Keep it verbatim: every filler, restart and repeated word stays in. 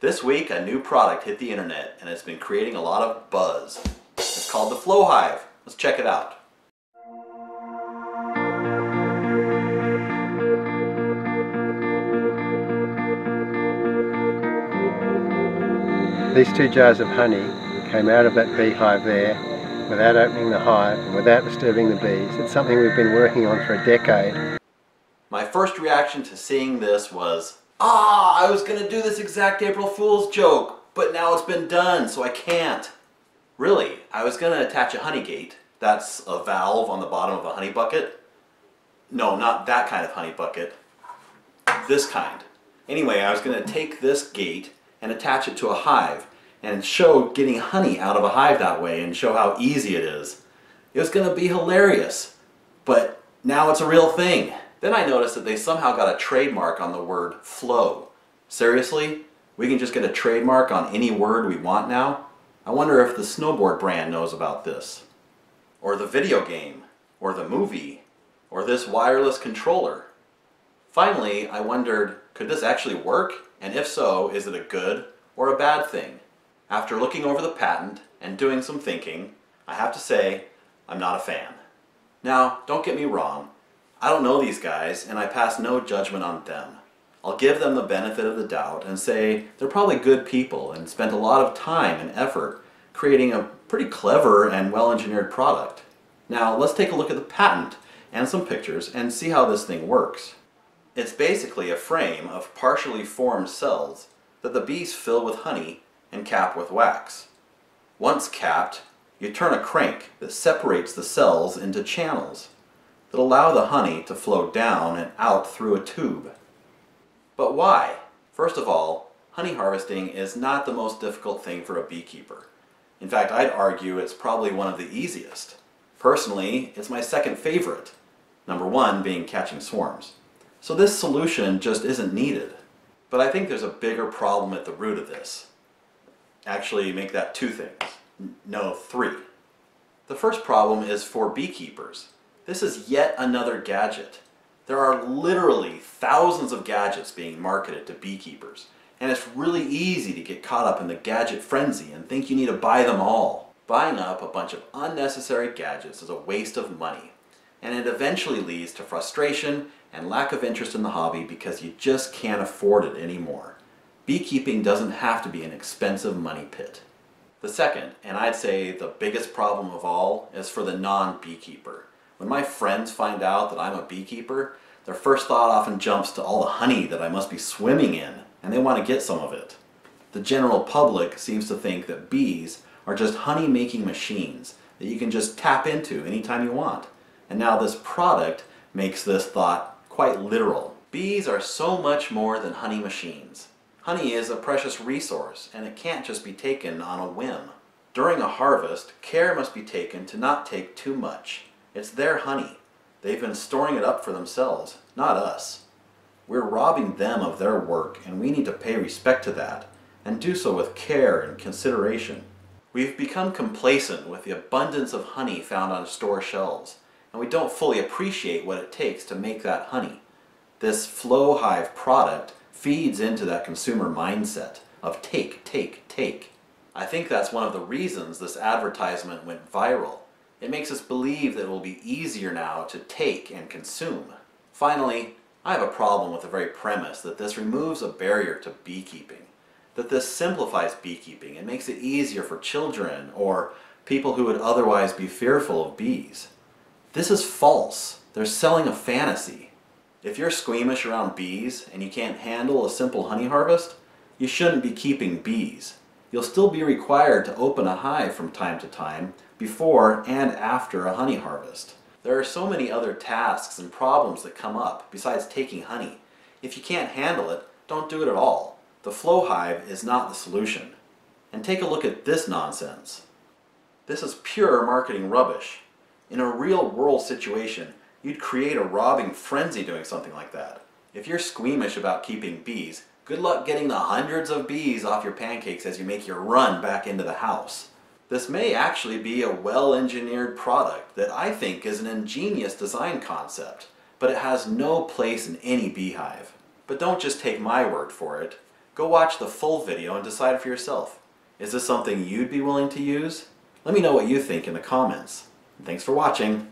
This week, a new product hit the internet and it's been creating a lot of buzz. It's called the Flow Hive. Let's check it out. These two jars of honey came out of that beehive there without opening the hive and without disturbing the bees. It's something we've been working on for a decade. My first reaction to seeing this was, ah, I was going to do this exact April Fool's joke, but now it's been done, so I can't. Really, I was going to attach a honey gate. That's a valve on the bottom of a honey bucket. No, not that kind of honey bucket. This kind. Anyway, I was going to take this gate and attach it to a hive and show getting honey out of a hive that way and show how easy it is. It was going to be hilarious, but now it's a real thing. Then I noticed that they somehow got a trademark on the word flow. Seriously? We can just get a trademark on any word we want now? I wonder if the snowboard brand knows about this. Or the video game. Or the movie. Or this wireless controller. Finally, I wondered, could this actually work? And if so, is it a good or a bad thing? After looking over the patent and doing some thinking, I have to say, I'm not a fan. Now, don't get me wrong. I don't know these guys, and I pass no judgment on them. I'll give them the benefit of the doubt and say they're probably good people and spent a lot of time and effort creating a pretty clever and well-engineered product. Now let's take a look at the patent and some pictures and see how this thing works. It's basically a frame of partially formed cells that the bees fill with honey and cap with wax. Once capped, you turn a crank that separates the cells into channels that allow the honey to flow down and out through a tube. But why? First of all, honey harvesting is not the most difficult thing for a beekeeper. In fact, I'd argue it's probably one of the easiest. Personally, it's my second favorite, number one being catching swarms. So this solution just isn't needed. But I think there's a bigger problem at the root of this. Actually, make that two things. No, three. The first problem is for beekeepers. This is yet another gadget. There are literally thousands of gadgets being marketed to beekeepers, and it's really easy to get caught up in the gadget frenzy and think you need to buy them all. Buying up a bunch of unnecessary gadgets is a waste of money, and it eventually leads to frustration and lack of interest in the hobby because you just can't afford it anymore. Beekeeping doesn't have to be an expensive money pit. The second, and I'd say the biggest problem of all, is for the non-beekeeper. When my friends find out that I'm a beekeeper, their first thought often jumps to all the honey that I must be swimming in, and they want to get some of it. The general public seems to think that bees are just honey-making machines that you can just tap into anytime you want. And now this product makes this thought quite literal. Bees are so much more than honey machines. Honey is a precious resource, and it can't just be taken on a whim. During a harvest, care must be taken to not take too much. It's their honey. They've been storing it up for themselves, not us. We're robbing them of their work, and we need to pay respect to that, and do so with care and consideration. We've become complacent with the abundance of honey found on store shelves, and we don't fully appreciate what it takes to make that honey. This Flow Hive product feeds into that consumer mindset of take, take, take. I think that's one of the reasons this advertisement went viral. It makes us believe that it will be easier now to take and consume. Finally, I have a problem with the very premise that this removes a barrier to beekeeping, that this simplifies beekeeping and makes it easier for children or people who would otherwise be fearful of bees. This is false. They're selling a fantasy. If you're squeamish around bees and you can't handle a simple honey harvest, you shouldn't be keeping bees. You'll still be required to open a hive from time to time, before and after a honey harvest. There are so many other tasks and problems that come up besides taking honey. If you can't handle it, don't do it at all. The Flow Hive is not the solution. And take a look at this nonsense. This is pure marketing rubbish. In a real-world situation, you'd create a robbing frenzy doing something like that. If you're squeamish about keeping bees, good luck getting the hundreds of bees off your pancakes as you make your run back into the house. This may actually be a well-engineered product that I think is an ingenious design concept, but it has no place in any beehive. But don't just take my word for it. Go watch the full video and decide for yourself. Is this something you'd be willing to use? Let me know what you think in the comments. Thanks for watching.